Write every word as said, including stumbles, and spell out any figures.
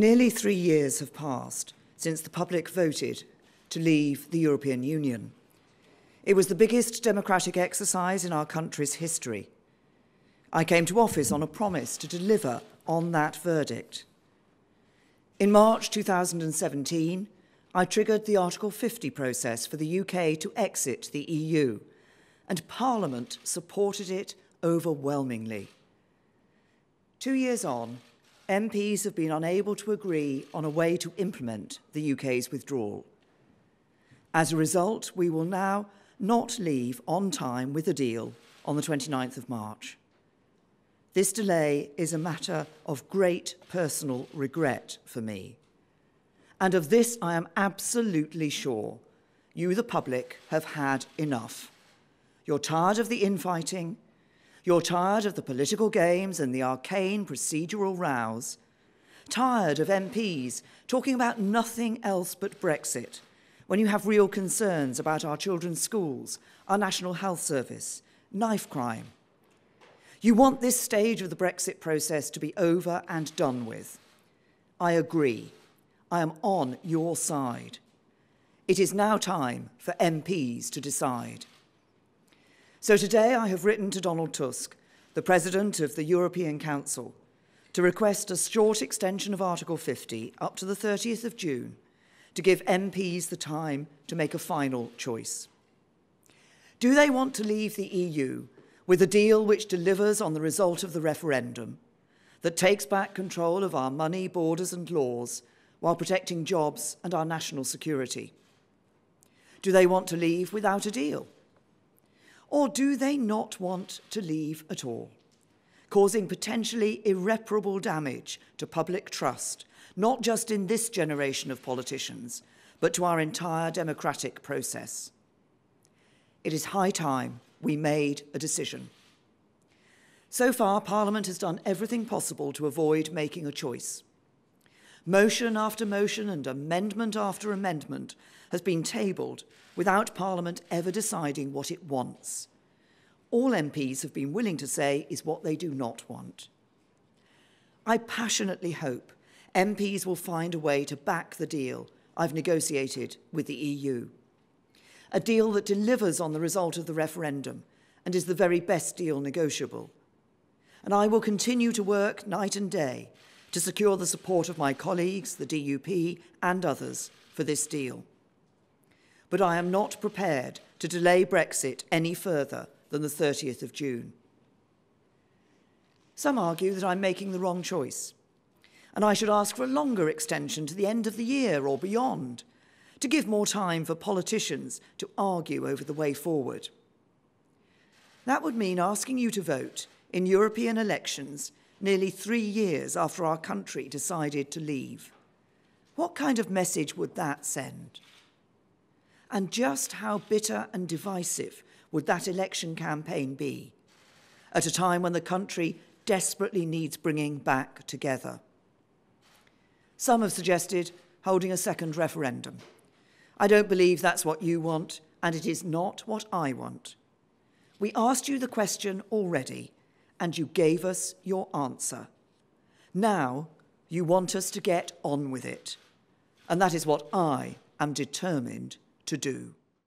Nearly three years have passed since the public voted to leave the European Union. It was the biggest democratic exercise in our country's history. I came to office on a promise to deliver on that verdict. In March two thousand seventeen, I triggered the Article fifty process for the U K to exit the E U, and Parliament supported it overwhelmingly. Two years on, M Ps have been unable to agree on a way to implement the U K's withdrawal. As a result, we will now not leave on time with a deal on the twenty-ninth of March. This delay is a matter of great personal regret for me. And of this, I am absolutely sure you, the public, have had enough. You're tired of the infighting. You're tired of the political games and the arcane procedural rows. Tired of M Ps talking about nothing else but Brexit, when you have real concerns about our children's schools, our National Health Service, knife crime. You want this stage of the Brexit process to be over and done with. I agree. I am on your side. It is now time for M Ps to decide. So today I have written to Donald Tusk, the President of the European Council, to request a short extension of Article fifty up to the thirtieth of June, to give M Ps the time to make a final choice. Do they want to leave the E U with a deal which delivers on the result of the referendum, that takes back control of our money, borders and laws, while protecting jobs and our national security? Do they want to leave without a deal? Or do they not want to leave at all, causing potentially irreparable damage to public trust, not just in this generation of politicians, but to our entire democratic process? It is high time we made a decision. So far, Parliament has done everything possible to avoid making a choice. Motion after motion and amendment after amendment has been tabled without Parliament ever deciding what it wants. All M Ps have been willing to say is what they do not want. I passionately hope M Ps will find a way to back the deal I've negotiated with the E U. A deal that delivers on the result of the referendum and is the very best deal negotiable. And I will continue to work night and day to secure the support of my colleagues, the D U P and others, for this deal. But I am not prepared to delay Brexit any further than the thirtieth of June. Some argue that I'm making the wrong choice, and I should ask for a longer extension to the end of the year or beyond, to give more time for politicians to argue over the way forward. That would mean asking you to vote in European elections nearly three years after our country decided to leave. What kind of message would that send? And just how bitter and divisive would that election campaign be, at a time when the country desperately needs bringing back together? Some have suggested holding a second referendum. I don't believe that's what you want, and it is not what I want. We asked you the question already, and you gave us your answer. Now you want us to get on with it, and that is what I am determined to do.